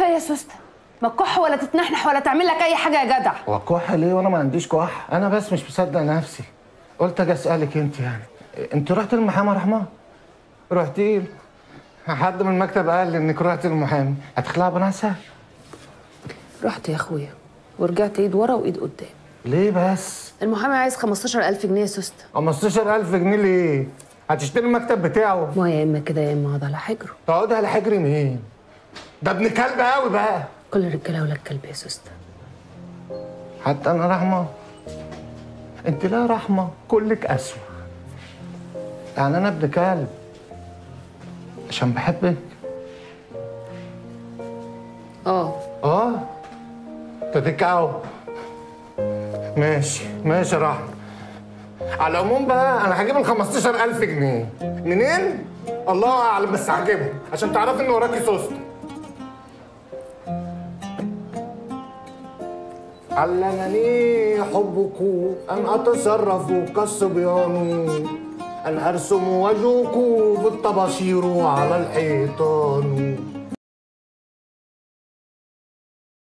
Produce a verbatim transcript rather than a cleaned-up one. فيا يا سوسته، ما تكح ولا تتنحنح ولا تعمل لك اي حاجه يا جدع. وكح ليه وانا ما عنديش كح؟ انا بس مش مصدق نفسي، قلت اجي اسالك انت. يعني انت رحت للمحامي رحمه؟ رحتي له؟ حد من المكتب قال لي انك رحت للمحامي، هتخلعها بنفسها؟ رحت يا اخويا ورجعت ايد ورا وايد قدام. ليه بس؟ المحامي عايز خمستاشر ألف جنيه يا سوسته. خمستاشر ألف جنيه ليه؟ هتشتري المكتب بتاعه؟ ما يا اما كده يا اما اقعد على حجره. تقعدي على حجر مين؟ ده ابن كلب قوي بقى. كل الرجاله ولاد كلب يا سوسته. حتى انا رحمه؟ انت لا رحمه، كلك اسوء. يعني انا ابن كلب عشان بحبك؟ اه اه تتكعو. ماشي ماشي يا رحمه. على العموم بقى انا هجيب ال خمستاشر ألف جنيه منين؟ الله اعلم، بس هجيبها عشان تعرفي ان وراكي سوسته. علمني حبكم ان اتصرف كالصبيان، ان ارسم وجهكم بالطباشير على الحيطان.